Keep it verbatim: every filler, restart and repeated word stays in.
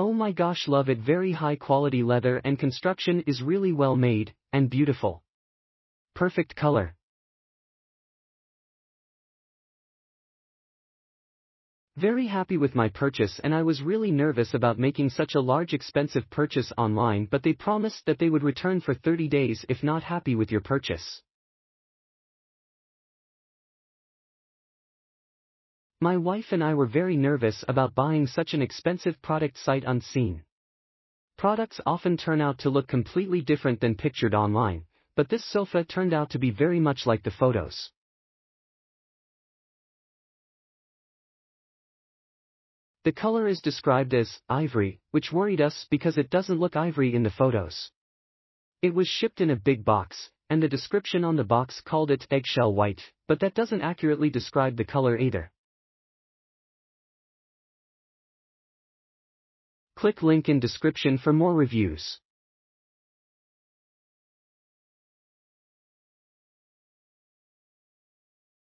Oh my gosh, love it. Very high quality leather and construction is really well made, and beautiful. Perfect color. Very happy with my purchase, and I was really nervous about making such a large expensive purchase online, but they promised that they would return for thirty days if not happy with your purchase. My wife and I were very nervous about buying such an expensive product sight unseen. Products often turn out to look completely different than pictured online, but this sofa turned out to be very much like the photos. The color is described as ivory, which worried us because it doesn't look ivory in the photos. It was shipped in a big box, and the description on the box called it eggshell white, but that doesn't accurately describe the color either. Click link in description for more reviews.